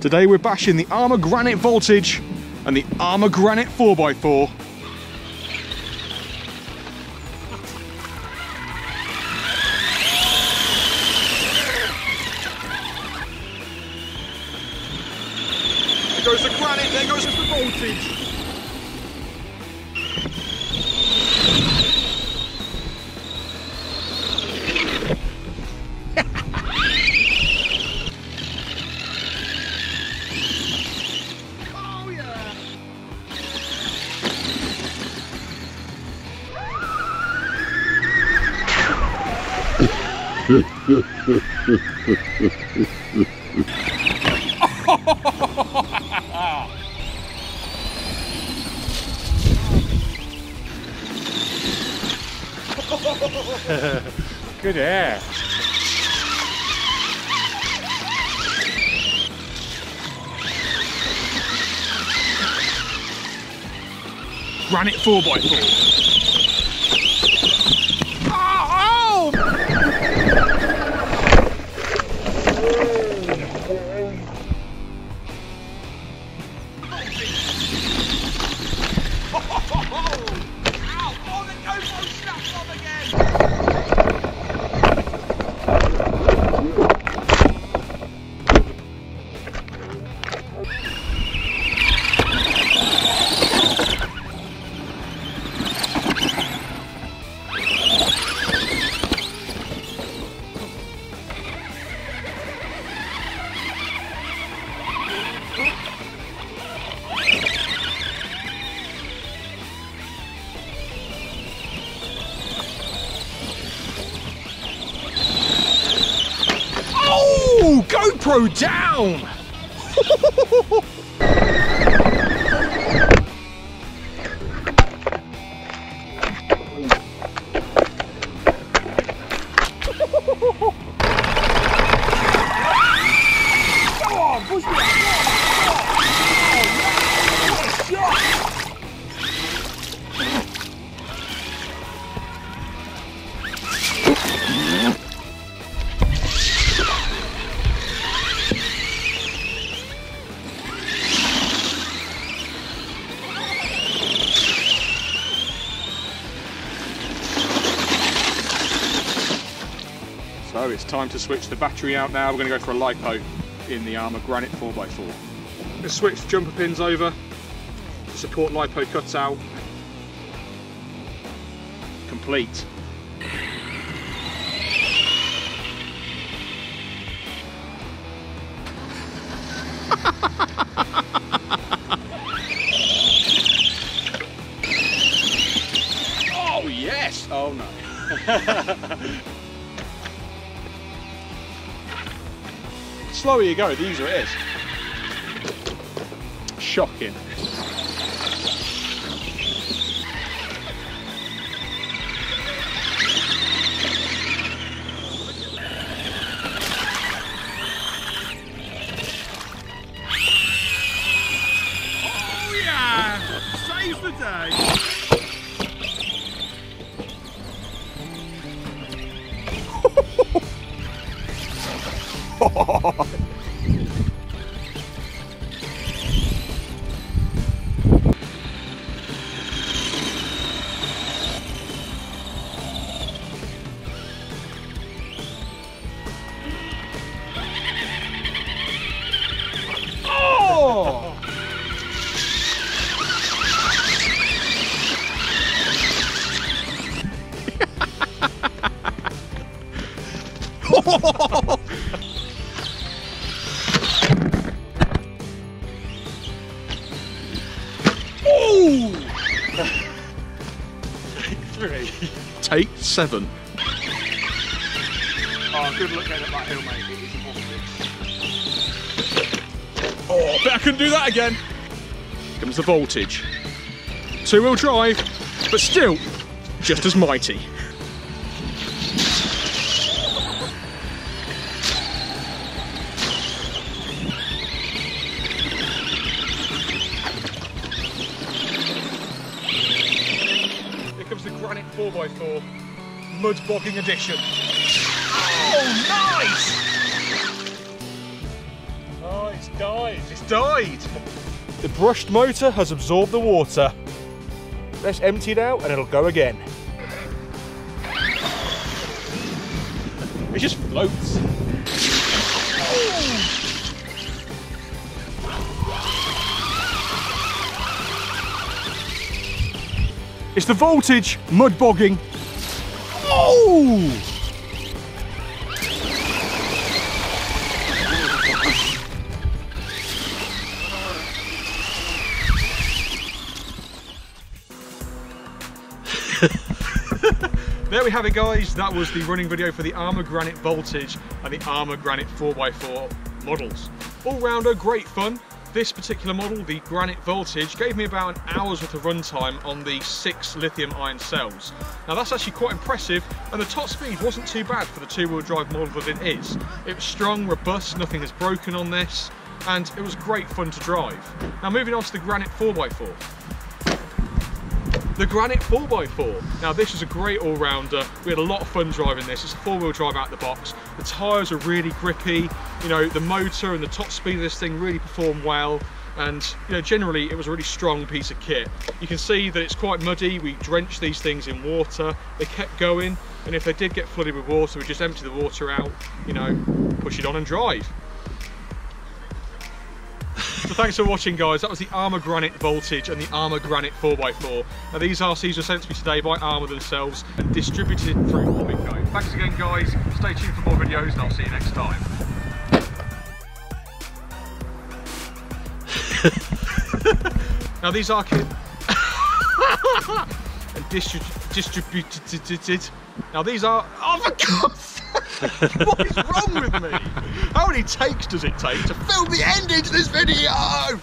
Today we're bashing the Arrma Granite Voltage and the Arrma Granite 4x4. There goes the granite, there goes the voltage. Good air. Granite 4x4. GoPro down! Come on, push me up! So it's time to switch the battery out now. We're going to go for a LiPo in the Arrma Granite 4x4. Let's switch jumper pins over to support LiPo cutout. Complete. Oh yes! Oh no. The slower you go, the easier it is. Shocking. Oh yeah! Save the day! Oh! Take 7. Oh, good luck getting up that hill, mate. It is important. Oh, I bet I couldn't do that again. Here comes the voltage. 2-wheel drive, but still just as mighty. The Granite 4x4 mud bogging edition. Oh, nice! Nice. It's died. It's died. The brushed motor has absorbed the water. Let's empty it out and it'll go again. It just floats. It's the voltage mud bogging. Oh! There we have it, guys. That was the running video for the Arrma Granite Voltage and the Arrma Granite 4x4 models. All round are great fun. This particular model, the Granite Voltage, gave me about an hour's worth of run time on the 6 lithium ion cells. Now that's actually quite impressive, and the top speed wasn't too bad for the two-wheel drive model that it is. It was strong, robust, nothing has broken on this, and it was great fun to drive. Now moving on to the Granite 4x4. The Granite 4x4. Now this is a great all-rounder. We had a lot of fun driving this. It's a four-wheel drive out the box. The tyres are really grippy. You know, the motor and the top speed of this thing really perform well. And you know, generally it was a really strong piece of kit. You can see that it's quite muddy. We drenched these things in water. They kept going. And if they did get flooded with water, we just empty the water out, you know, push it on and drive. So thanks for watching, guys. That was the Arrma Granite Voltage and the Arrma Granite 4x4. Now these RCs were sent to me today by Arrma themselves and distributed through HobbyCo. Thanks again, guys. Stay tuned for more videos and I'll see you next time. Now these are and distributed. Now these are, oh my God! What is wrong with me? How many takes does it take to film the ending to this video?